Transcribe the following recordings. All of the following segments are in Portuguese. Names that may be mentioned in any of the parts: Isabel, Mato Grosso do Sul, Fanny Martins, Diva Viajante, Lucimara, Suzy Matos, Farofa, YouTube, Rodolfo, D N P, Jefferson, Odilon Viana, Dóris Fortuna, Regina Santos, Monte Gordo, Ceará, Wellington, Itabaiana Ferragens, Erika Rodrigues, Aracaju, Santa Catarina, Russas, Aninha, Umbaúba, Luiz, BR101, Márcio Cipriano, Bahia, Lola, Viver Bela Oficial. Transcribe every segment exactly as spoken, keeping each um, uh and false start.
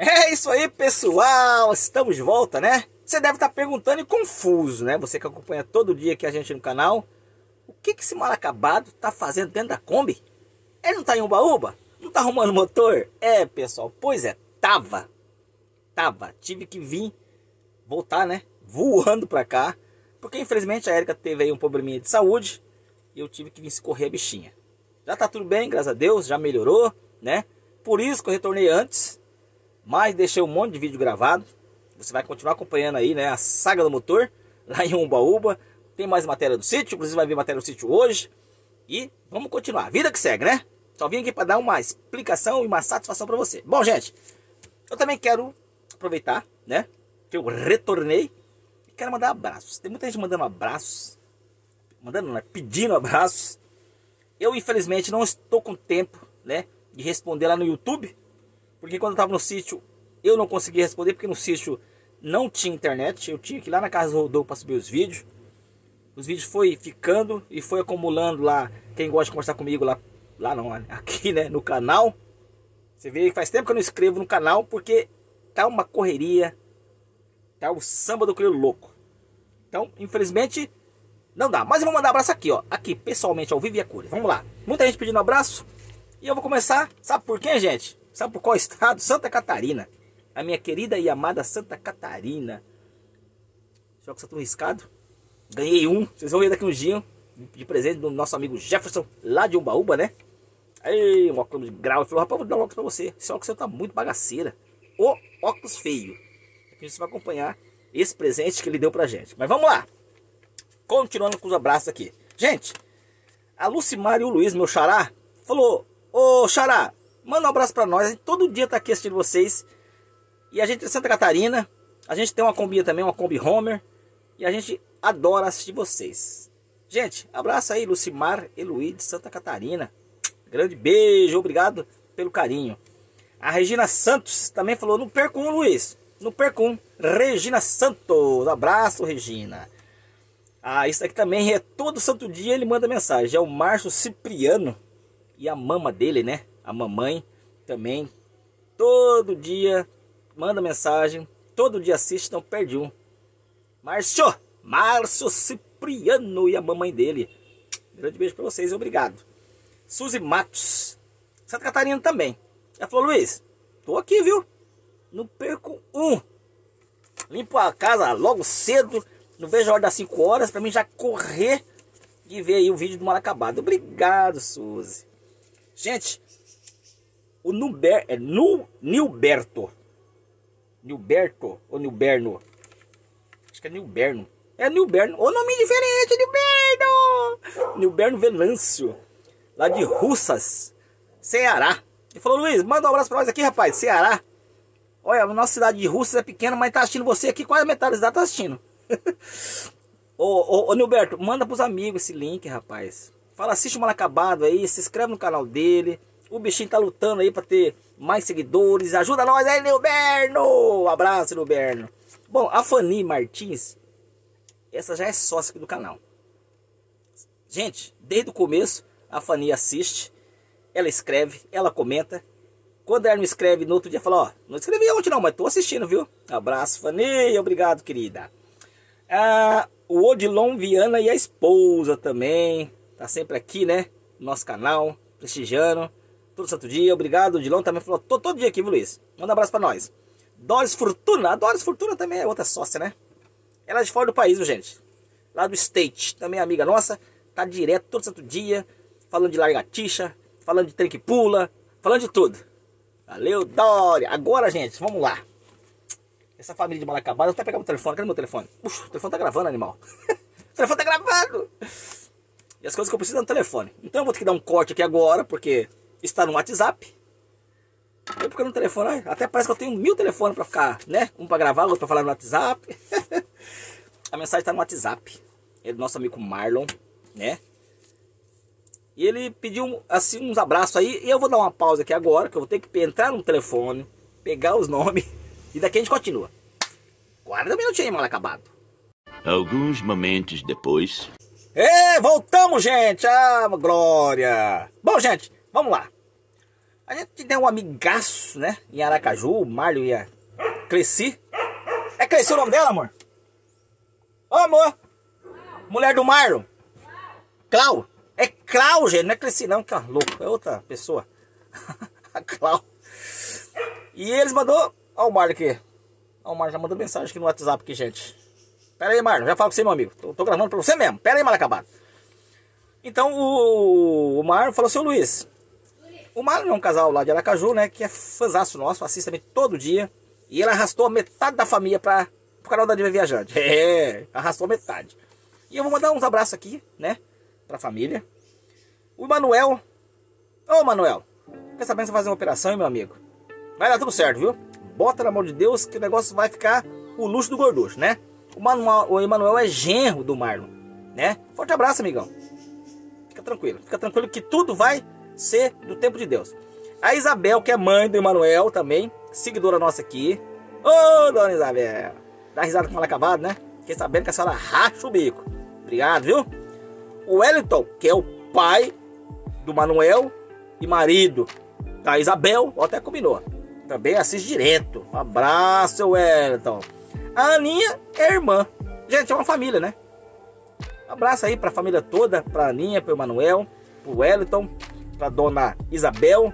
É isso aí, pessoal, estamos de volta, né? Você deve estar perguntando e confuso, né? Você que acompanha todo dia aqui a gente no canal. O que que esse mal acabado tá fazendo dentro da Kombi? Ele não tá em Umbaúba? Não tá arrumando motor? É, pessoal, pois é, tava. Tava, tive que vir, voltar, né? Voando pra cá. Porque infelizmente a Érica teve aí um probleminha de saúde e eu tive que vir escorrer a bichinha. Já tá tudo bem, graças a Deus, já melhorou, né? Por isso que eu retornei antes. Mas deixei um monte de vídeo gravado. Você vai continuar acompanhando aí, né, a saga do motor lá em Umbaúba. Tem mais matéria do sítio, inclusive vai vir matéria do sítio hoje. E vamos continuar, vida que segue, né? Só vim aqui para dar uma explicação e uma satisfação para você. Bom, gente, eu também quero aproveitar, né, que eu retornei e quero mandar abraços. Tem muita gente mandando abraços, mandando, né, pedindo abraços. Eu, infelizmente, não estou com tempo, né, de responder lá no YouTube. Porque quando eu estava no sítio, eu não conseguia responder, porque no sítio não tinha internet. Eu tinha que ir lá na casa do Rodolfo para subir os vídeos. Os vídeos foi ficando e foi acumulando lá. Quem gosta de conversar comigo lá, lá não, aqui, né, no canal. Você vê que faz tempo que eu não escrevo no canal, porque tá uma correria. Tá o samba do crioulo louco. Então, infelizmente, não dá. Mas eu vou mandar um abraço aqui, ó. Aqui, pessoalmente, ao vivo e a cores. Vamos lá. Muita gente pedindo um abraço. E eu vou começar, sabe por quem, gente? Sabe por qual estado? Santa Catarina. A minha querida e amada Santa Catarina. Só que você tá riscado. Ganhei um. Vocês vão ver daqui um dia. De presente do nosso amigo Jefferson, lá de Umbaúba, né? Aí, um óculos de grau. Ele falou, rapaz, vou dar um óculos pra você. Esse óculos seu tá muito bagaceira. Ô, óculos feio. Aqui você vai acompanhar esse presente que ele deu pra gente. Mas vamos lá. Continuando com os abraços aqui. Gente, a Lucimara e o Luiz, meu xará, falou, ô xará, manda um abraço pra nós, a gente todo dia tá aqui assistindo vocês. E a gente é Santa Catarina, a gente tem uma combinha também, uma Kombi Homer. E a gente adora assistir vocês. Gente, abraço aí, Lucimar e Luiz de Santa Catarina. Grande beijo, obrigado pelo carinho. A Regina Santos também falou, não perca um, Luiz, não perca um. Regina Santos, abraço, Regina. Ah, isso aqui também é todo santo dia ele manda mensagem. É o Márcio Cipriano e a mama dele, né? A mamãe também, todo dia, manda mensagem, todo dia assiste, não perde um. Márcio, Márcio Cipriano e a mamãe dele. Grande beijo pra vocês, obrigado. Suzy Matos, Santa Catarina também. Ela falou, Luiz, tô aqui, viu? Não perco um. Limpo a casa logo cedo, não vejo a hora das cinco horas, pra mim já correr e ver aí o vídeo do mal acabado. Obrigado, Suzy. Gente... O Nuber, é nu, Nilberto, Nilberto ou Nilberno, acho que é Nilberno, é Nilberno, o nome diferente, Nilberno, Nilberto Venâncio, lá de Russas, Ceará. Ele falou, Luiz, manda um abraço pra nós aqui, rapaz, Ceará. Olha, a nossa cidade de Russas é pequena, mas tá assistindo você aqui, quase a metade da cidade tá assistindo. ô, ô, ô, Nilberto, manda pros amigos esse link, rapaz. Fala, assiste o Mal Acabado aí, se inscreve no canal dele. O bichinho tá lutando aí pra ter mais seguidores. Ajuda nós aí, Nilberno! Um abraço, Nilberno. Bom, a Fanny Martins, essa já é sócia aqui do canal. Gente, desde o começo, a Fanny assiste. Ela escreve, ela comenta. Quando ela não escreve, no outro dia fala, ó, não escrevi ontem não, mas tô assistindo, viu? Abraço, Fanny. Obrigado, querida. Ah, o Odilon Viana e a esposa também. Tá sempre aqui, né? Nosso canal, prestigiando. Todo santo dia, obrigado. O Odilon também falou, tô todo dia aqui, viu, Luiz? Manda um abraço pra nós. Dóris Fortuna, a Dóris Fortuna também é outra sócia, né? Ela é de fora do país, viu, gente? Lá do State, também é amiga nossa. Tá direto, todo santo dia, falando de largatixa, falando de trem que pula, falando de tudo. Valeu, Dóris. Agora, gente, vamos lá. Essa família de mal acabada, eu até pegar meu telefone, cadê meu telefone? Puxa, o telefone tá gravando, animal. O telefone tá gravando! E as coisas que eu preciso é no telefone. Então eu vou ter que dar um corte aqui agora, porque... está no WhatsApp. Eu porque no telefone, até parece que eu tenho mil telefones para ficar, né? Um para gravar, outro para falar no WhatsApp. A mensagem está no WhatsApp. É do nosso amigo Marlon, né? E ele pediu assim uns abraços aí. E eu vou dar uma pausa aqui agora, que eu vou ter que entrar no telefone, pegar os nomes e daqui a gente continua. Guarda um minutinho aí, mal acabado. Alguns momentos depois. É, voltamos, gente. Ah, glória. Bom, gente. Vamos lá. A gente tem um amigaço, né? Em Aracaju, o Marlon e a Cleci. É Cleci o nome dela, amor? Ô, amor! Mulher do Marlon. Cláudio. É Cláudio, gente. Não é Cleci não, que é louco. É outra pessoa. A Cláudio. E eles mandou... Olha o Marlon aqui. Ó, o Marlon já mandou mensagem aqui no WhatsApp aqui, gente. Pera aí, Marlon. Já falo com você, meu amigo. Tô, tô gravando pra você mesmo. Pera aí, mal acabado. Então, o, o Marlon falou assim, o Luiz... O Marlon é um casal lá de Aracaju, né? Que é fãzaço nosso, assiste também todo dia. E ele arrastou a metade da família para o canal da Diva Viajante. É, arrastou a metade. E eu vou mandar uns abraços aqui, né? Pra família. O Emanuel. Ô, Emanuel. Quer saber se fazer uma operação, hein, meu amigo? Vai dar tudo certo, viu? Bota na mão de Deus que o negócio vai ficar o luxo do gorducho, né? O, Manuel, o Emanuel é genro do Marlon, né? Forte abraço, amigão. Fica tranquilo. Fica tranquilo que tudo vai... ser do tempo de Deus. A Isabel, que é mãe do Emanuel também, seguidora nossa aqui. Ô, dona Isabel, dá risada com ela acabado, né? Fiquei sabendo que a senhora racha o bico. Obrigado, viu? O Wellington, que é o pai do Manuel e marido da Isabel, até combinou. Também assiste direto. Um abraço, Wellington. A Aninha é irmã. Gente, é uma família, né? Um abraço aí pra família toda, pra Aninha, pro Emanuel, pro Wellington, pra dona Isabel.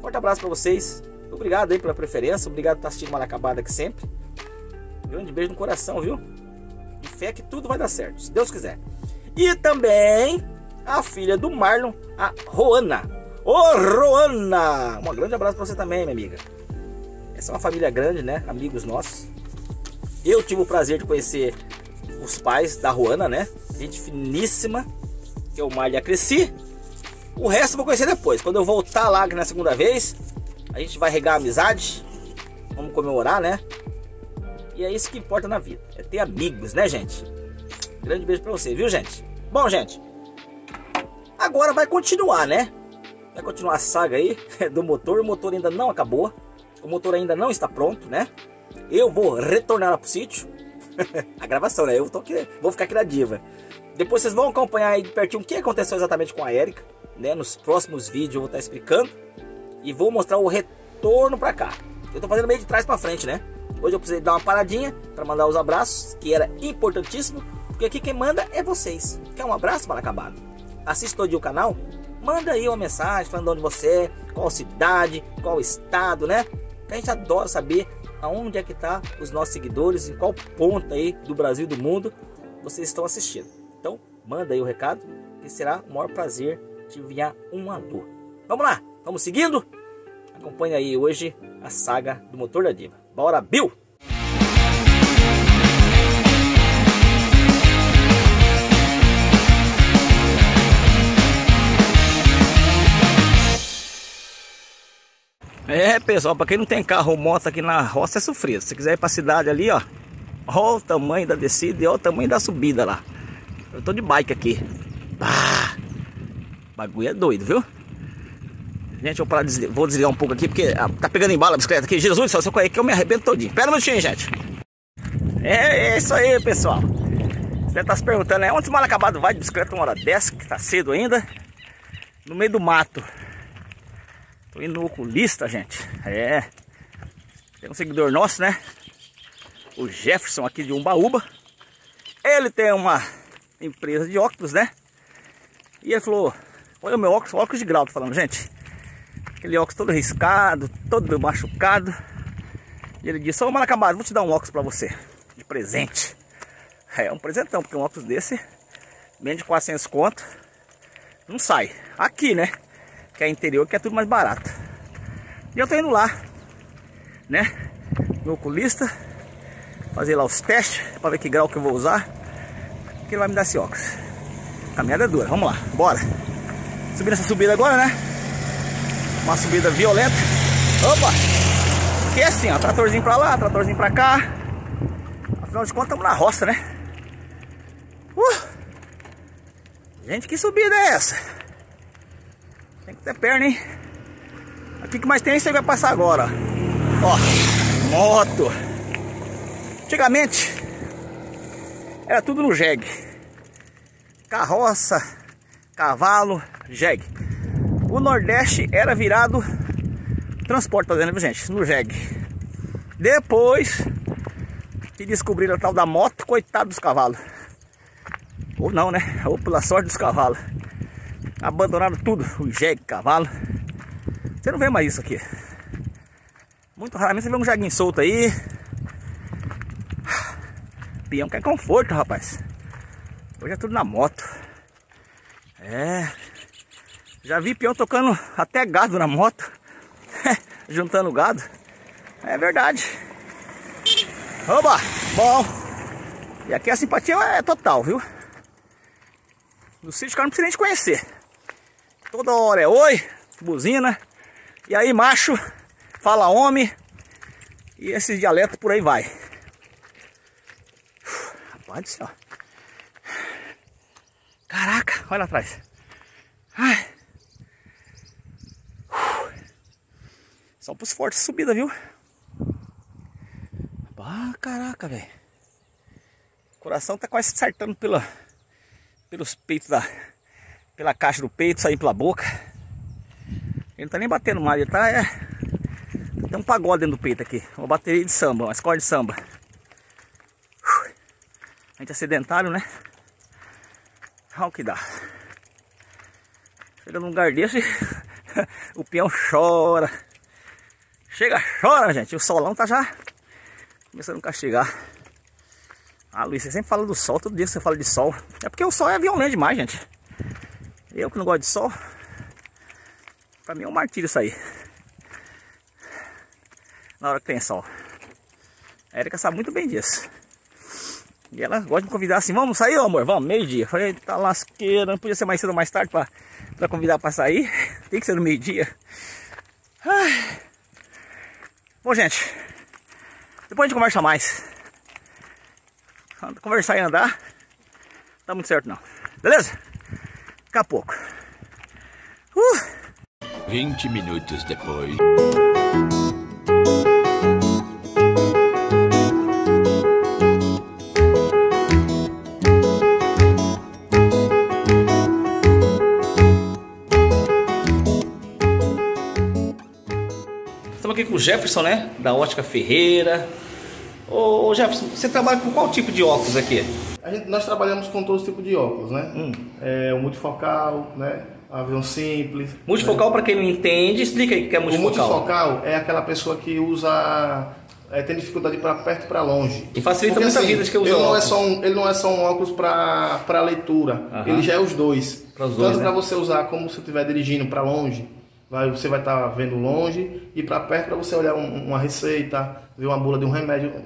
Forte abraço pra vocês. Obrigado aí pela preferência. Obrigado por estar assistindo Mal Acabada aqui sempre. Grande beijo no coração, viu? E fé que tudo vai dar certo, se Deus quiser. E também a filha do Marlon, a Ruana. Ô, Ruana! Um grande abraço pra você também, minha amiga. Essa é uma família grande, né? Amigos nossos. Eu tive o prazer de conhecer os pais da Ruana, né? Gente finíssima. Que eu mal já cresci. O resto eu vou conhecer depois. Quando eu voltar lá na segunda vez, a gente vai regar a amizade. Vamos comemorar, né? E é isso que importa na vida. É ter amigos, né, gente? Grande beijo pra você, viu, gente? Bom, gente. Agora vai continuar, né? Vai continuar a saga aí do motor. O motor ainda não acabou. O motor ainda não está pronto, né? Eu vou retornar pro sítio. A gravação, né? Eu tô aqui, vou ficar aqui na Diva. Depois vocês vão acompanhar aí de pertinho o que aconteceu exatamente com a Érica. Né, nos próximos vídeos eu vou estar explicando e vou mostrar o retorno para cá. Eu tô fazendo meio de trás para frente, né? Hoje eu precisei dar uma paradinha para mandar os abraços, que era importantíssimo, porque aqui quem manda é vocês. Quer um abraço mal acabado? Assiste todo dia o canal, manda aí uma mensagem falando onde você é, qual cidade, qual estado, né? Que a gente adora saber aonde é que tá os nossos seguidores, em qual ponta aí do Brasil e do mundo vocês estão assistindo. Então manda aí o recado, que será o maior prazer te enviar um alô. Vamos lá, vamos seguindo? Acompanha aí hoje a saga do motor da Diva. Bora, Bill! É, pessoal, pra quem não tem carro ou moto aqui na roça é sofrido. Se quiser ir pra cidade ali, ó, olha o tamanho da descida e olha o tamanho da subida lá. Eu tô de bike aqui. Ah! Bagulho é doido, viu? Gente, eu vou parar de desligar, vou desligar um pouco aqui, porque ah, tá pegando embala a bicicleta aqui. Jesus, só se eu correr aqui eu me arrebento todinho. Pera um minutinho, gente. É, é isso aí, pessoal. Você tá se perguntando, né? Onde o mal acabado vai de bicicleta uma hora dessa, que tá cedo ainda? No meio do mato. Tô indo no oculista, gente. É. Tem um seguidor nosso, né? O Jefferson aqui de Umbaúba. Ele tem uma empresa de óculos, né? E ele falou... Olha o meu óculos, óculos de grau, tô falando, gente. Aquele óculos todo riscado, todo machucado. E ele disse, ô, mal acabado, vou te dar um óculos pra você, de presente. É, um presentão, porque um óculos desse, menos de quatrocentos conto, não sai. Aqui, né, que é interior, que é tudo mais barato. E eu tô indo lá, né, meu oculista, fazer lá os testes, pra ver que grau que eu vou usar, que ele vai me dar esse óculos. Caminhada é dura, vamos lá, bora. Subindo essa subida agora, né? Uma subida violenta. Opa! Que é assim, ó. Tratorzinho pra lá, tratorzinho pra cá. Afinal de contas, estamos na roça, né? Uh! Gente, que subida é essa? Tem que ter perna, hein? Aqui que mais tem, você vai passar agora, ó. Ó, moto. Antigamente, era tudo no jegue. Carroça, cavalo, jegue. O Nordeste era virado transporte tá dizendo, gente, no jegue. Depois que descobriram a tal da moto, coitado dos cavalos. Ou não, né? Ou pela sorte dos cavalos. Abandonaram tudo, o jegue, cavalo. Você não vê mais isso aqui. Muito raramente você vê um jeguinho solto aí. Peão quer conforto, rapaz. Hoje é tudo na moto. É. Já vi peão tocando até gado na moto. Juntando gado. É verdade. Oba! Bom! E aqui a simpatia é total, viu? No sítio o cara não precisa nem te conhecer. Toda hora é oi, buzina. E aí, macho, fala homem. E esses dialetos por aí vai. Uf, rapaz do céu. Caraca, olha lá atrás. Ai. Só pros fortes subida, viu? Ah, caraca, velho. O coração tá quase saltando pela, pelos peitos da... Pela caixa do peito, saindo pela boca. Ele não tá nem batendo mais, ele tá... É, tem um pagode dentro do peito aqui. Uma bateria de samba, uma escola de samba. A gente é sedentário, né? Olha o que dá. Chega num lugar desse, o peão chora. Chega, chora, gente. O solão tá já começando a castigar. Ah, Luiz, você sempre fala do sol. Todo dia que você fala de sol. É porque o sol é violento demais, gente. Eu que não gosto de sol. Pra mim é um martírio isso aí. Na hora que tem sol. A Erika sabe muito bem disso. E ela gosta de me convidar assim. Vamos sair, amor? Vamos, meio-dia. Falei, tá lasqueira. Não podia ser mais cedo ou mais tarde pra, pra convidar pra sair. Tem que ser no meio-dia. Ai. Bom, gente, depois a gente conversa mais. Conversar e andar não tá muito certo não. Beleza? Daqui a pouco. Uh! vinte minutos depois. Estamos aqui com o Jefferson, né? Da Ótica Ferreira. Ô Jefferson, você trabalha com qual tipo de óculos aqui? A gente, nós trabalhamos com todos os tipos de óculos, né? Hum. É, o multifocal, né? Avião simples. Multifocal, né? Para quem não entende, explica aí o que é multifocal. O multifocal é aquela pessoa que usa... É, tem dificuldade para perto e para longe. E facilita muita vida de quem usa óculos. Ele não é só um óculos para leitura, aham. Ele já é os dois. Pras Tanto para, né? Você usar como se você estiver dirigindo para longe. Vai, você vai estar tá vendo longe e para perto para você olhar um, uma receita, ver uma bula de um remédio,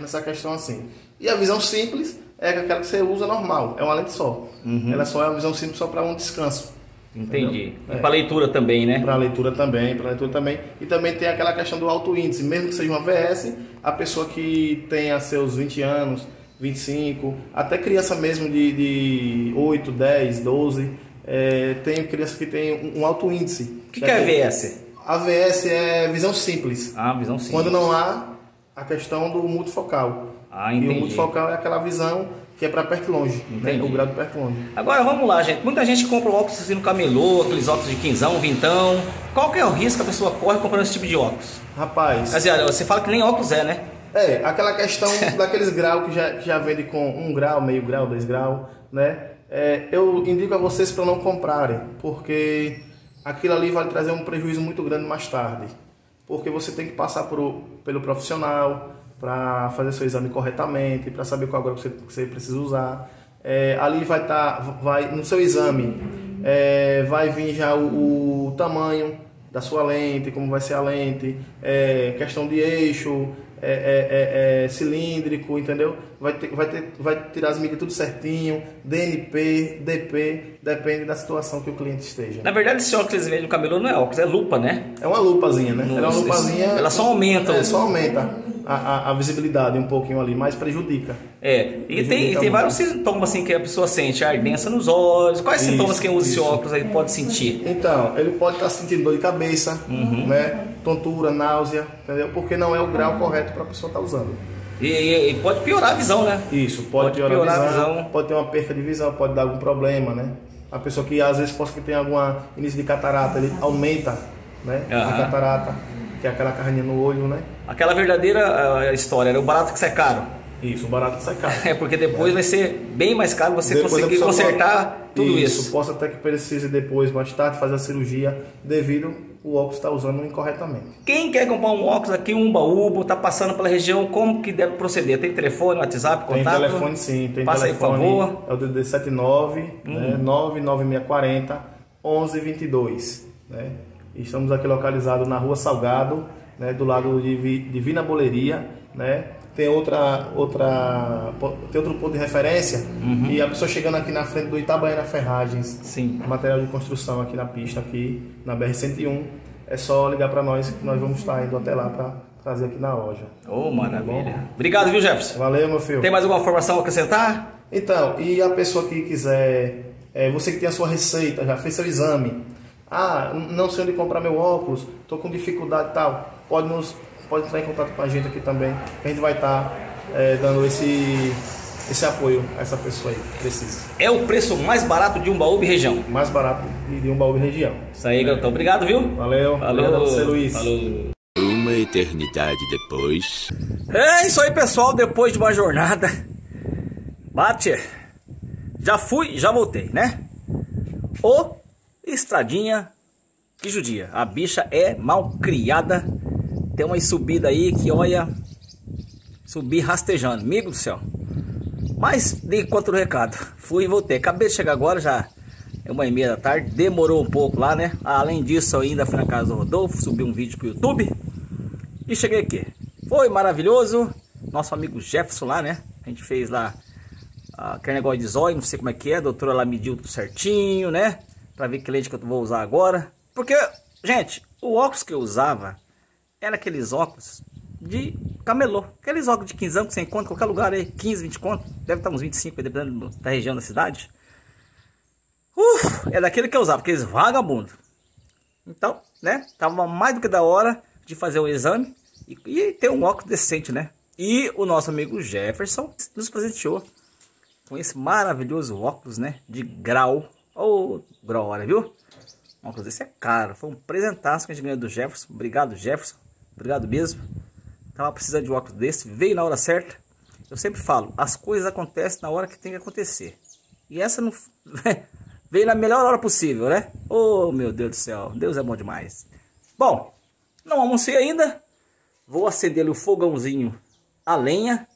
nessa questão assim. E a visão simples é aquela que você usa normal, é uma lente só. Uhum. Ela só é uma visão simples só para um descanso. Entendi. É. Para leitura também, né? Para leitura também, para leitura também. E também tem aquela questão do alto índice, mesmo que seja uma V S, a pessoa que tenha seus vinte anos, vinte e cinco, até criança mesmo de, de oito, dez, doze... É, tem criança que tem um alto índice. O que, que é A V S? A V S é visão simples. Ah, visão simples. Quando não há a questão do multifocal. Ah, entendi. E o multifocal é aquela visão que é para perto e longe. Entendi. Né? O grado perto e longe. Agora vamos lá, gente. Muita gente compra óculos assim no camelô, aqueles óculos de quinzão, vintão. Qual que é o risco que a pessoa corre comprando esse tipo de óculos? Rapaz... Mas, você fala que nem óculos é, né? É, aquela questão daqueles graus que já, que já vende com um grau, meio grau, dois grau, né? É, eu indico a vocês para não comprarem, porque aquilo ali vai trazer um prejuízo muito grande mais tarde, porque você tem que passar por, pelo profissional para fazer seu exame corretamente, para saber qual grau que você, que você precisa usar. É, ali vai estar, tá, vai no seu exame, é, vai vir já o, o tamanho da sua lente, como vai ser a lente, é, questão de eixo. É, é, é, é cilíndrico, entendeu? Vai, ter, vai, ter, vai tirar as medidas tudo certinho, D N P, D P, depende da situação que o cliente esteja. Na verdade, esse óculos que vocês veem no cabelo não é óculos, é lupa, né? É uma lupazinha, né? Ela, é uma lupazinha, ela só aumenta. É, só aumenta a, a, a visibilidade um pouquinho ali, mas prejudica. É, e prejudica tem, tem vários sintomas assim que a pessoa sente, a ardência nos olhos. Quais isso, sintomas quem usa isso. esse óculos aí pode sentir? Então, ele pode estar tá sentindo dor de cabeça, uhum. né? Tontura, náusea, entendeu? Porque não é o grau correto para a pessoa estar tá usando. E, e, e pode piorar a visão, né? Isso, pode, pode piorar, piorar a, visão, a visão. Pode ter uma perca de visão, pode dar algum problema, né? A pessoa que às vezes pode ter algum início de catarata, ele aumenta né? Uhum. A catarata, que é aquela carninha no olho, né? Aquela verdadeira uh, história, era o barato que sai caro. Isso, o barato que sai caro. É, porque depois é. vai ser bem mais caro você depois conseguir consertar pode... tudo isso. Isso, posso até que precise depois, mais tarde, fazer a cirurgia devido... o óculos está usando incorretamente. Quem quer comprar um óculos aqui, um Umbaúba, está passando pela região, como que deve proceder? Tem telefone, WhatsApp, contato? Tem telefone sim, tem Passa telefone. Aí, por favor. É o D D setenta e nove, hum. né, nove nove seis quatro zero, um um dois dois. Né? Estamos aqui localizados na Rua Salgado, né, do lado de, de Vinaboleria, né? Tem outra, outra, tem outro ponto de referência, uhum. e a pessoa chegando aqui na frente do Itabaiana Ferragens, sim. material de construção aqui na pista, aqui na B R cento e um, é só ligar para nós que nós vamos estar indo até lá para trazer aqui na loja. Oh, maravilha. Tá, obrigado, viu, Jefferson? Valeu, meu filho. Tem mais alguma informação a acrescentar? Então, e a pessoa que quiser, é, você que tem a sua receita, já fez seu exame, ah, não sei onde comprar meu óculos, estou com dificuldade e tal, pode nos... pode entrar em contato com a gente aqui também, que a gente vai estar é, dando esse, esse apoio a essa pessoa aí, precisa. É o preço mais barato de Umbaúba e região. Mais barato de Umbaúba e região. Isso aí, garotão. Obrigado, viu? Valeu. Valeu pra você, Luiz. Falou. Uma eternidade depois. É isso aí, pessoal. Depois de uma jornada. Bate. Já fui, já voltei, né? Ô, estradinha que judia. A bicha é mal criada. Tem uma subida aí que olha, subir rastejando, amigo do céu. Mas dei conta do recado, fui e voltei. Acabei de chegar agora, já é uma e meia da tarde, demorou um pouco lá, né? Além disso, eu ainda fui na casa do Rodolfo, subi um vídeo pro YouTube e cheguei aqui. Foi maravilhoso, nosso amigo Jefferson lá, né? A gente fez lá aquele negócio de zóio, não sei como é que é, a doutora lá mediu tudo certinho, né? Pra ver que lente que eu vou usar agora. Porque, gente, o óculos que eu usava... era aqueles óculos de camelô. Aqueles óculos de quinze anos que você encontra em qualquer lugar aí. quinze, vinte conto. Deve estar uns vinte e cinco, dependendo da região da cidade. Uh, é daquele que eu usava, aqueles vagabundos. Então, né? Tava mais do que da hora de fazer o exame. E, e ter um óculos decente, né? E o nosso amigo Jefferson nos presenteou com esse maravilhoso óculos, né? De grau. Ô, oh, glória, viu? Um óculos desse é caro. Foi um presentaço que a gente ganhou do Jefferson. Obrigado, Jefferson. Obrigado mesmo. Tava precisando de um óculos desse. Veio na hora certa. Eu sempre falo, as coisas acontecem na hora que tem que acontecer. E essa não... veio na melhor hora possível, né? Oh, meu Deus do céu. Deus é bom demais. Bom, não almocei ainda. Vou acender o fogãozinho a lenha.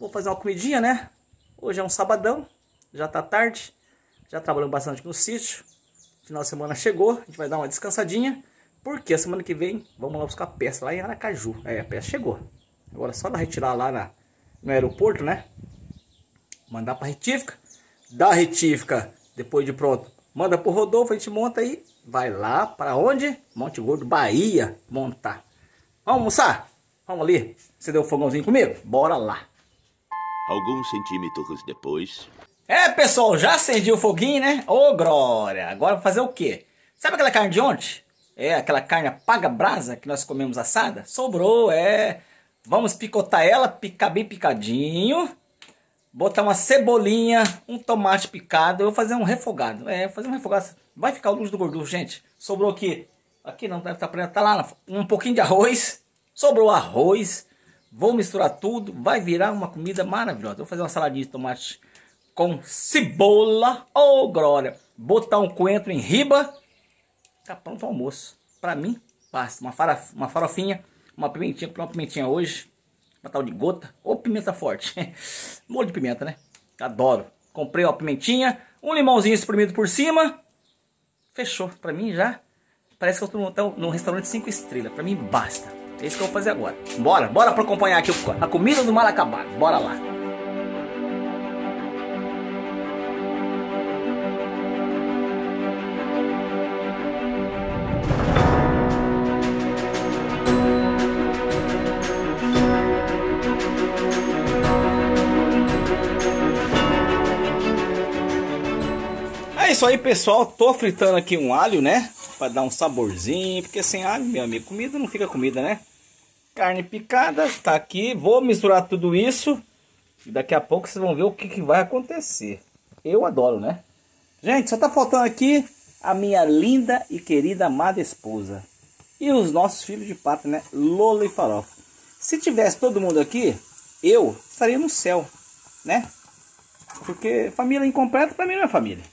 Vou fazer uma comidinha, né? Hoje é um sabadão. Já tá tarde. Já trabalhamos bastante no sítio. Final de semana chegou. A gente vai dar uma descansadinha. Porque a semana que vem, vamos lá buscar a peça lá em Aracaju. É, a peça chegou. Agora é só ela retirar lá na, no aeroporto, né? Mandar pra retífica. Da retífica, depois de pronto, manda pro Rodolfo, a gente monta aí. Vai lá para onde? Monte Gordo, Bahia, montar. Vamos almoçar? Vamos ali. Você deu um fogãozinho comigo? Bora lá. Alguns centímetros depois... É, pessoal, já acendi o foguinho, né? Ô, glória! Agora vou fazer o quê? Sabe aquela carne de ontem? É, aquela carne apaga-brasa que nós comemos assada. Sobrou, é. Vamos picotar ela, picar bem picadinho. Botar uma cebolinha, um tomate picado. Eu vou fazer um refogado. É, vou fazer um refogado. Vai ficar o luxo do gorducho, gente. Sobrou aqui. Aqui não, deve estar tá, tá lá. Um pouquinho de arroz. Sobrou arroz. Vou misturar tudo. Vai virar uma comida maravilhosa. Vou fazer uma saladinha de tomate com cebola. Ô, glória! Botar um coentro em riba. Tá pronto o almoço. Pra mim, basta. Uma, farof, uma farofinha, uma pimentinha, uma pimentinha hoje. Uma tal de gota. Ou pimenta forte. Molho de pimenta, né? Adoro. Comprei uma pimentinha, um limãozinho espremido por cima. Fechou. Pra mim já. Parece que eu tô num, num restaurante cinco estrelas. Pra mim basta. É isso que eu vou fazer agora. Bora, bora pra acompanhar aqui a comida do Maracabá. Bora lá. Isso aí, pessoal, tô fritando aqui um alho, né, para dar um saborzinho, porque sem alho, meu amigo, comida não fica comida, né? Carne picada tá aqui, vou misturar tudo isso e daqui a pouco vocês vão ver o que, que vai acontecer. Eu adoro, né? Gente, só tá faltando aqui a minha linda e querida amada esposa. E os nossos filhos de pata, né? Lola e Farofa. Se tivesse todo mundo aqui, eu estaria no céu, né? Porque família incompleta pra mim não é família.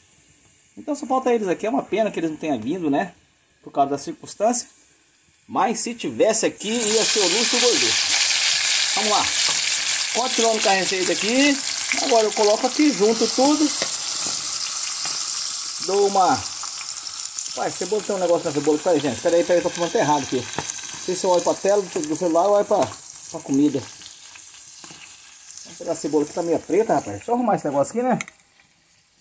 Então só falta eles aqui. É uma pena que eles não tenham vindo, né? Por causa da circunstância. Mas se tivesse aqui, ia ser o luxo do gordura. Vamos lá. Continuando com a receita aqui. Agora eu coloco aqui, junto tudo. Dou uma... Uai, cebola tem um negócio na cebola. Peraí, gente. Peraí, peraí. Tô filmando errado aqui. Não sei se eu olho pra tela do celular ou olho pra, pra comida. Vamos pegar a cebola aqui. Tá meio preta, rapaz. Deixa eu arrumar esse negócio aqui, né?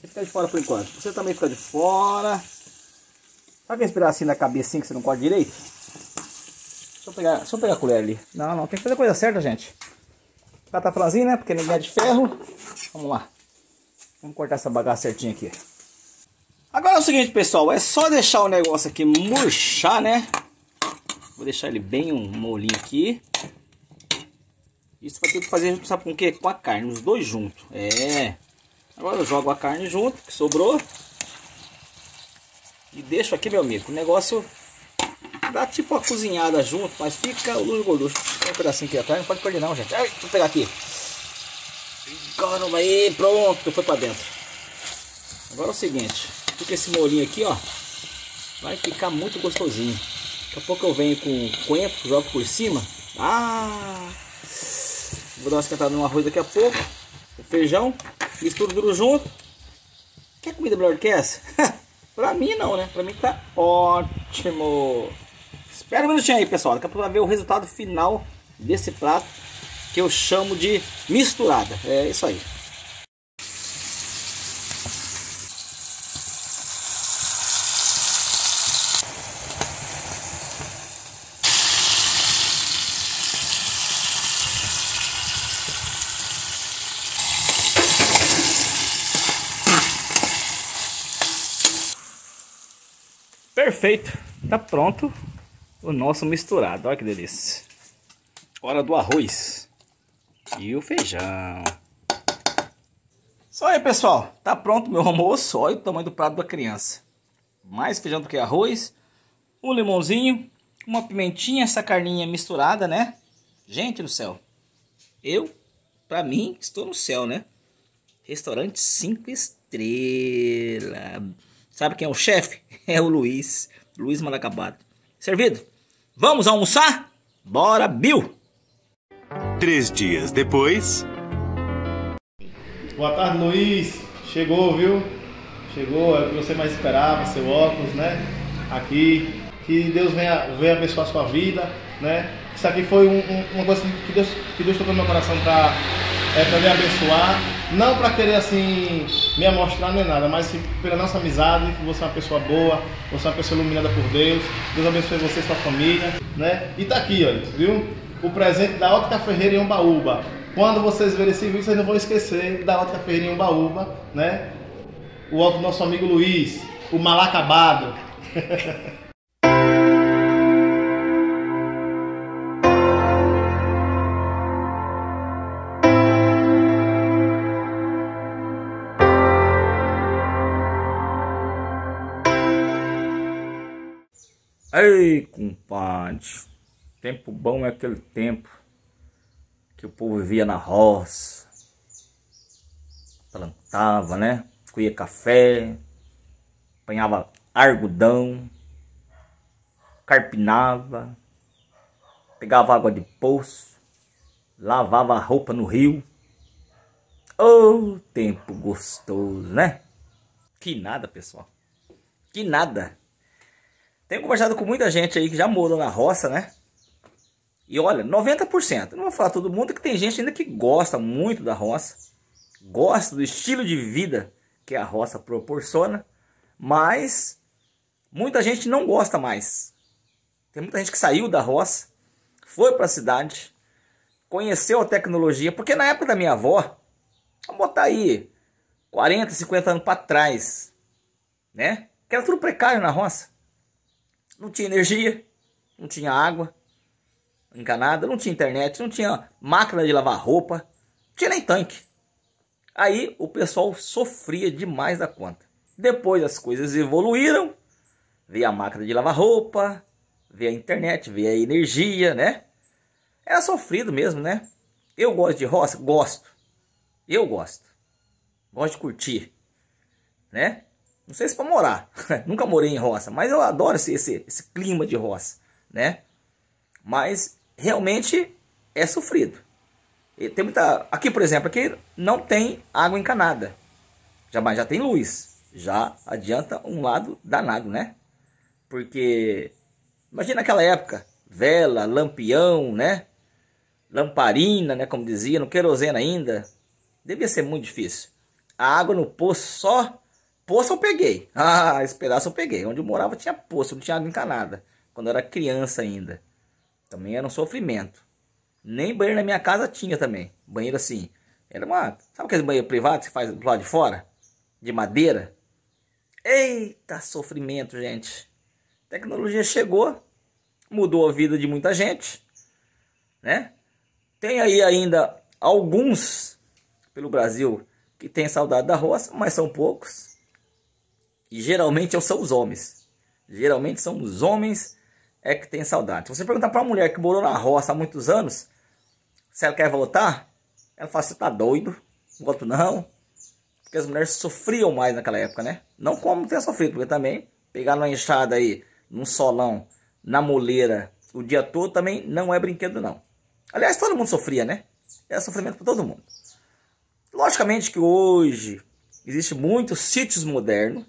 Você fica de fora por enquanto. Você também fica de fora. Sabe aquele pedacinho da cabecinha que você não corta direito? Deixa eu pegar, deixa eu pegar a colher ali. Não, não. Tem que fazer a coisa certa, gente. Cataflazinho, né? Porque ninguém é de ferro. Vamos lá. Vamos cortar essa bagaça certinha aqui. Agora é o seguinte, pessoal. É só deixar o negócio aqui murchar, né? Vou deixar ele bem um molinho aqui. Isso vai ter que fazer, sabe com o quê? Com a carne. Os dois juntos. É. Agora eu jogo a carne junto, que sobrou. E deixo aqui, meu amigo. O negócio dá tipo uma cozinhada junto, mas fica o gorducho. Tem um pedacinho aqui atrás, não pode perder não, gente. Ai, deixa eu pegar aqui. Caramba, aí, pronto, foi pra dentro. Agora é o seguinte, fica esse molhinho aqui, ó. Vai ficar muito gostosinho. Daqui a pouco eu venho com coentro, jogo por cima. Ah! Vou dar uma esquentada no arroz daqui a pouco. O feijão, misturo tudo junto. Quer comida melhor do que essa? Pra mim não, né? Pra mim tá ótimo. Espera um minutinho aí, pessoal. Daqui a pouco vai ver o resultado final desse prato, que eu chamo de misturada. É isso aí. Perfeito. Tá pronto o nosso misturado. Olha que delícia. Hora do arroz e o feijão. Só aí, pessoal. Tá pronto meu almoço. Olha o tamanho do prato da criança. Mais feijão do que arroz. Um limãozinho. Uma pimentinha. Essa carninha misturada, né? Gente do céu. Eu, pra mim, estou no céu, né? Restaurante cinco estrelas. Sabe quem é o chefe? É o Luiz. Luiz Malacabado. Servido? Vamos almoçar? Bora, Bill! Três dias depois... Boa tarde, Luiz. Chegou, viu? Chegou, é o que você mais esperava, seu óculos, né? Aqui. Que Deus venha, venha abençoar a sua vida, né? Isso aqui foi um, um, uma coisa que Deus, que Deus tocou no meu coração pra... É pra me abençoar, não pra querer assim me amostrar nem nada, mas pela nossa amizade, que você é uma pessoa boa, você é uma pessoa iluminada por Deus, Deus abençoe você e sua família, né? E tá aqui, olha, viu? O presente da Ótica Ferreira em Umbaúba. Quando vocês verem esse vídeo, vocês não vão esquecer da Ótica Ferreira em Umbaúba, né? O outro nosso amigo Luiz, o malacabado. Ei, compadre, tempo bom é aquele tempo que o povo vivia na roça, plantava, né? Colhia café, apanhava algodão, carpinava, pegava água de poço, lavava a roupa no rio. Oh, tempo gostoso, né? Que nada, pessoal, que nada. Tenho conversado com muita gente aí que já morou na roça, né? E olha, noventa por cento. Não vou falar todo mundo, que tem gente ainda que gosta muito da roça. Gosta do estilo de vida que a roça proporciona. Mas muita gente não gosta mais. Tem muita gente que saiu da roça, foi para a cidade, conheceu a tecnologia. Porque na época da minha avó, vamos botar aí quarenta, cinquenta anos para trás, né? Que era tudo precário na roça. Não tinha energia, não tinha água encanada, não tinha internet, não tinha máquina de lavar roupa, não tinha nem tanque. Aí o pessoal sofria demais da conta. Depois as coisas evoluíram, veio a máquina de lavar roupa, Veio a internet, veio a energia, né? Era sofrido mesmo, né? Eu gosto de roça? Gosto. Eu gosto. Gosto de curtir, né? Não sei se para morar. Nunca morei em roça, mas eu adoro esse, esse, esse clima de roça, né? Mas realmente é sofrido. E tem muita... Aqui, por exemplo, aqui não tem água encanada. Já, mas já tem luz. Já adianta um lado danado, né? Porque... Imagina naquela época, vela, lampião, né? Lamparina, né? Como dizia, no querosene ainda. Devia ser muito difícil. A água no poço só... Poço eu peguei. Ah, esse pedaço eu peguei. Onde eu morava tinha poço, não tinha água encanada. Quando eu era criança ainda. Também era um sofrimento. Nem banheiro na minha casa tinha também. Banheiro assim. Era uma... Sabe aquele banheiro privado que você faz do lado de fora? De madeira? Eita, sofrimento, gente. Tecnologia chegou, mudou a vida de muita gente, né? Tem aí ainda alguns pelo Brasil que tem saudade da roça, mas são poucos. E geralmente são os homens. Geralmente são os homens é que tem saudade. Se você perguntar para uma mulher que morou na roça há muitos anos, se ela quer voltar, ela fala, você tá doido? Não volto não. Porque as mulheres sofriam mais naquela época, né? Não como ter sofrido, porque também pegar numa enxada aí, num solão, na moleira, o dia todo também não é brinquedo não. Aliás, todo mundo sofria, né? Era sofrimento para todo mundo. Logicamente que hoje existe muitos sítios modernos,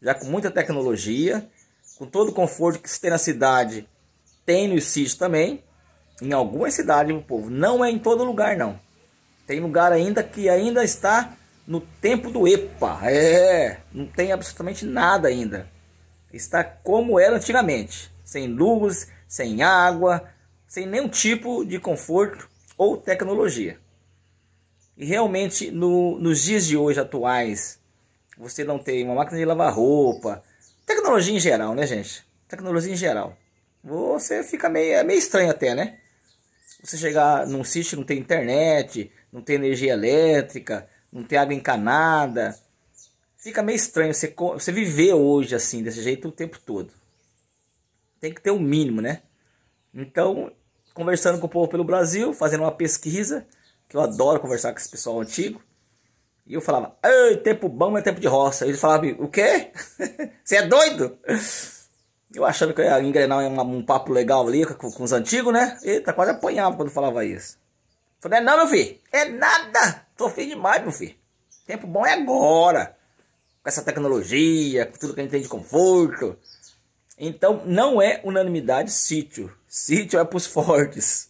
já com muita tecnologia, com todo o conforto que se tem na cidade, tem nos sítios também. Em algumas cidades, o povo, não é em todo lugar não. Tem lugar ainda que ainda está no tempo do EPA. É, não tem absolutamente nada ainda. Está como era antigamente, sem luz, sem água, sem nenhum tipo de conforto ou tecnologia. E realmente no, nos dias de hoje atuais, você não tem uma máquina de lavar roupa, tecnologia em geral, né gente? Tecnologia em geral. Você fica meio, é meio estranho até, né? Você chegar num sítio, não tem internet, não tem energia elétrica, não tem água encanada... Fica meio estranho você, você viver hoje assim, desse jeito o tempo todo. Tem que ter o mínimo, né? Então, conversando com o povo pelo Brasil, fazendo uma pesquisa, que eu adoro conversar com esse pessoal antigo. E eu falava, ei, tempo bom é tempo de roça. Eles falavam, o quê? Você é doido? Eu achando que eu ia engrenar um, um papo legal ali com, com os antigos, né? Eita, quase apanhava quando falava isso. Eu falei, não, meu filho, é nada. Tô feio demais, meu filho. Tempo bom é agora. Com essa tecnologia, com tudo que a gente tem de conforto. Então, não é unanimidade sítio. Sítio é para os fortes.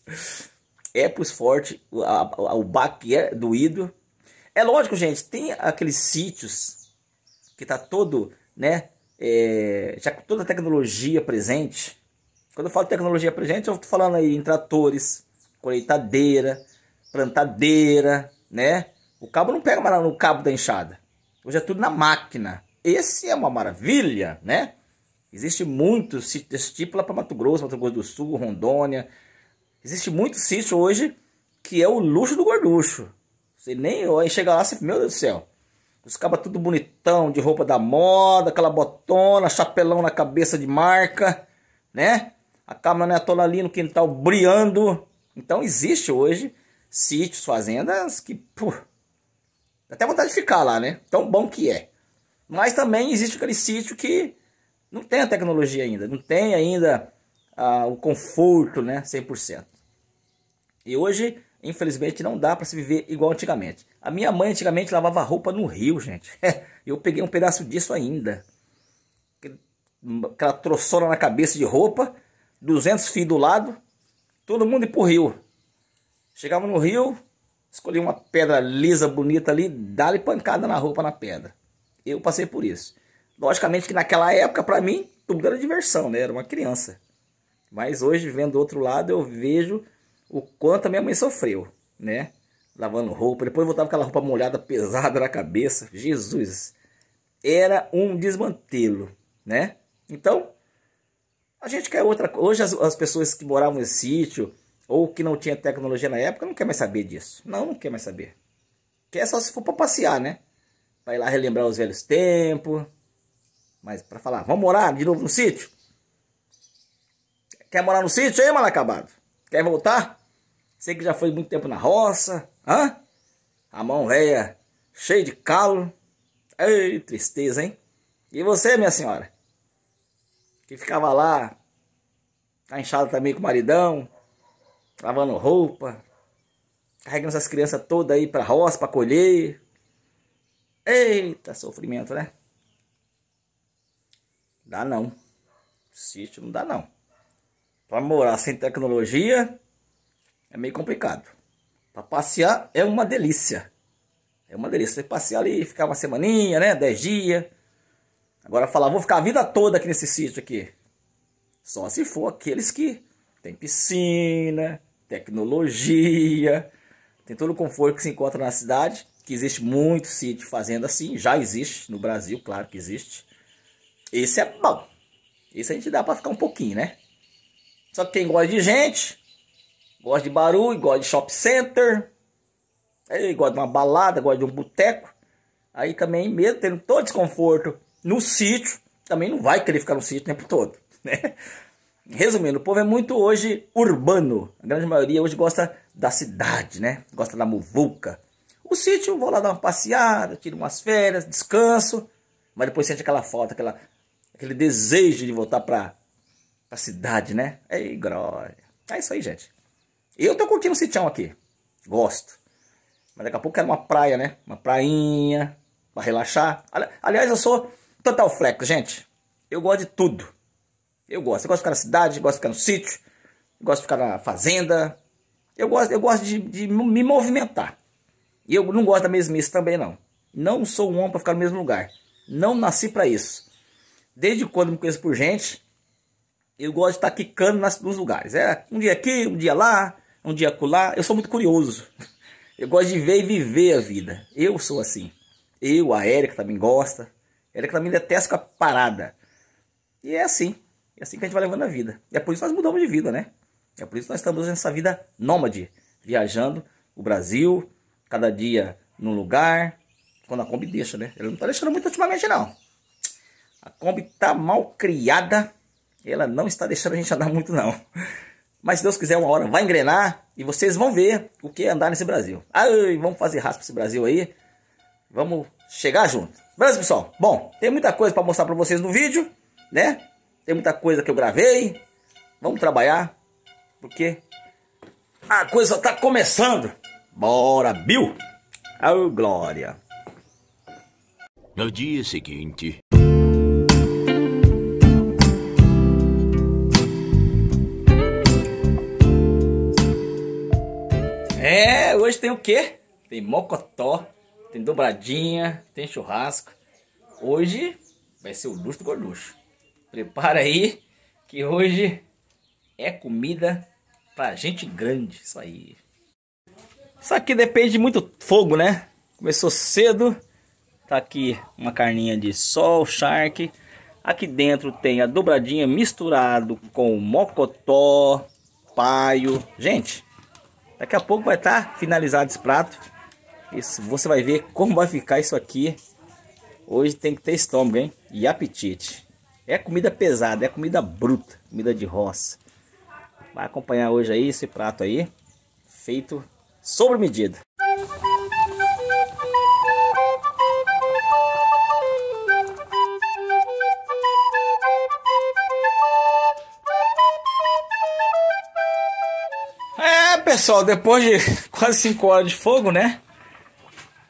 É para os fortes, o, a, o baque é doído. É lógico, gente, tem aqueles sítios que está todo, né, é, já com toda a tecnologia presente. Quando eu falo tecnologia presente, eu estou falando aí em tratores, colheitadeira, plantadeira, né? O cabo não pega mais no cabo da enxada. Hoje é tudo na máquina. Esse é uma maravilha, né? Existe muito sítio desse tipo lá para Mato Grosso, Mato Grosso do Sul, Rondônia. Existe muito sítio hoje que é o luxo do gorducho. Você nem chega lá, você, meu Deus do céu. Os cabas tudo bonitão, de roupa da moda, aquela botona, chapelão na cabeça de marca, né? A caminhonetona ali no quintal brilhando. Então existe hoje sítios, fazendas que... Pô, até vontade de ficar lá, né? Tão bom que é. Mas também existe aquele sítio que não tem a tecnologia ainda. Não tem ainda ah, o conforto, né? cem por cento. E hoje, infelizmente, não dá para se viver igual antigamente. A minha mãe antigamente lavava roupa no rio, gente. Eu peguei um pedaço disso ainda. Aquela troçona na cabeça de roupa. duzentos fios do lado. Todo mundo ia pro rio. Chegava no rio... Escolhi uma pedra lisa, bonita ali, dá-lhe pancada na roupa, na pedra. Eu passei por isso. Logicamente que naquela época, pra mim, tudo era diversão, né? Era uma criança. Mas hoje, vendo do outro lado, eu vejo o quanto a minha mãe sofreu, né? Lavando roupa. Depois voltava com aquela roupa molhada, pesada na cabeça. Jesus! Era um desmantelo, né? Então, a gente quer outra coisa. Hoje as, as pessoas que moravam em sítio... ou que não tinha tecnologia na época, não quer mais saber disso. Não, não quer mais saber. Quer só se for para passear, né? Para ir lá relembrar os velhos tempos. Mas para falar, vamos morar de novo no sítio? Quer morar no sítio aí, malacabado? Quer voltar? Sei que já foi muito tempo na roça. Hã? A mão velha, cheia de calo. Ei, tristeza, hein? E você, minha senhora? Que ficava lá, tá inchada também com o maridão, lavando roupa, carregando essas crianças todas aí pra roça, pra colher. Eita, sofrimento, né? Dá não. Sítio não dá não. Pra morar sem tecnologia é meio complicado. Pra passear é uma delícia. É uma delícia. Você passear ali, ficar uma semaninha, né? Dez dias. Agora falar, vou ficar a vida toda aqui nesse sítio aqui. Só se for aqueles que tem piscina, tecnologia, tem todo o conforto que se encontra na cidade. Que existe muito sítio fazenda assim. Já existe no Brasil, claro que existe. Esse é bom. Esse a gente dá pra ficar um pouquinho, né? Só que quem gosta de gente, gosta de barulho, gosta de shopping center, aí gosta de uma balada, gosta de um boteco, aí também, mesmo tendo todo desconforto no sítio, também não vai querer ficar no sítio o tempo todo, né? Resumindo, o povo é muito hoje urbano. A grande maioria hoje gosta da cidade, né? Gosta da muvuca. O sítio, vou lá dar uma passeada, tiro umas férias, descanso, mas depois sente aquela falta, aquela, aquele desejo de voltar pra, pra cidade, né? Ei, glória. É isso aí, gente. Eu tô curtindo o sitião aqui. Gosto. Mas daqui a pouco quero uma praia, né? Uma prainha, pra relaxar. Aliás, eu sou total flex, gente. Eu gosto de tudo. Eu gosto. Eu gosto de ficar na cidade, gosto de ficar no sítio, gosto de ficar na fazenda. Eu gosto, eu gosto de, de me movimentar. E eu não gosto da mesmice também, não. Não sou um homem para ficar no mesmo lugar. Não nasci para isso. Desde quando me conheço por gente, eu gosto de estar quicando nos lugares. É um dia aqui, um dia lá, um dia acolá. Eu sou muito curioso. Eu gosto de ver e viver a vida. Eu sou assim. Eu, a Érica também gosta. A Érica também detesta ficar parada. E é assim. É assim que a gente vai levando a vida. E é por isso que nós mudamos de vida, né? É por isso que nós estamos nessa vida nômade. Viajando o Brasil. Cada dia num lugar. Quando a Kombi deixa, né? Ela não tá deixando muito ultimamente, não. A Kombi tá mal criada. Ela não está deixando a gente andar muito, não. Mas se Deus quiser, uma hora vai engrenar. E vocês vão ver o que é andar nesse Brasil. Ai, vamos fazer raspa esse Brasil aí. Vamos chegar junto. Beleza, pessoal? Bom, tem muita coisa para mostrar para vocês no vídeo, né? Tem muita coisa que eu gravei. Vamos trabalhar. Porque a coisa tá começando. Bora, Bill! Oh, glória! No dia seguinte... É, hoje tem o quê? Tem mocotó, tem dobradinha, tem churrasco. Hoje vai ser o luxo do gorducho. Prepara aí, que hoje é comida pra gente grande, isso aí. Isso aqui depende de muito fogo, né? Começou cedo. Tá aqui uma carninha de sol, charque. Aqui dentro tem a dobradinha misturado com mocotó, paio. Gente, daqui a pouco vai estar finalizado esse prato. Isso, você vai ver como vai ficar isso aqui. Hoje tem que ter estômago, hein? E apetite. É comida pesada, é comida bruta, comida de roça. Vai acompanhar hoje aí esse prato aí, feito... sobre medida. É, pessoal, depois de quase cinco horas de fogo, né?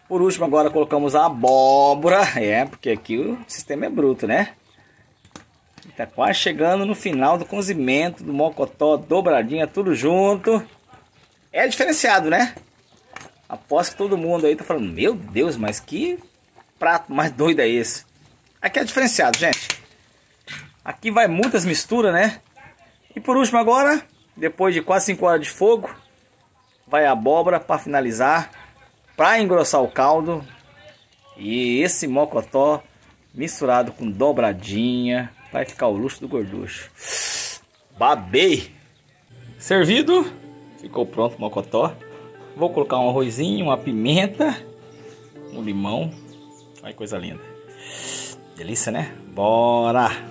Por último, agora colocamos a abóbora. É, porque aqui o sistema é bruto, né? Tá quase chegando no final do cozimento do mocotó, dobradinha, tudo junto. É diferenciado, né? Aposto que todo mundo aí tá falando, meu Deus, mas que prato mais doido é esse? Aqui é diferenciado, gente. Aqui vai muitas misturas, né? E por último agora, depois de quase cinco horas de fogo, vai a abóbora para finalizar, para engrossar o caldo. E esse mocotó misturado com dobradinha, vai ficar o luxo do gorducho. Babei! Servido! Ficou pronto o mocotó. Vou colocar um arrozinho, uma pimenta, um limão. Olha que coisa linda. Delícia, né? Bora!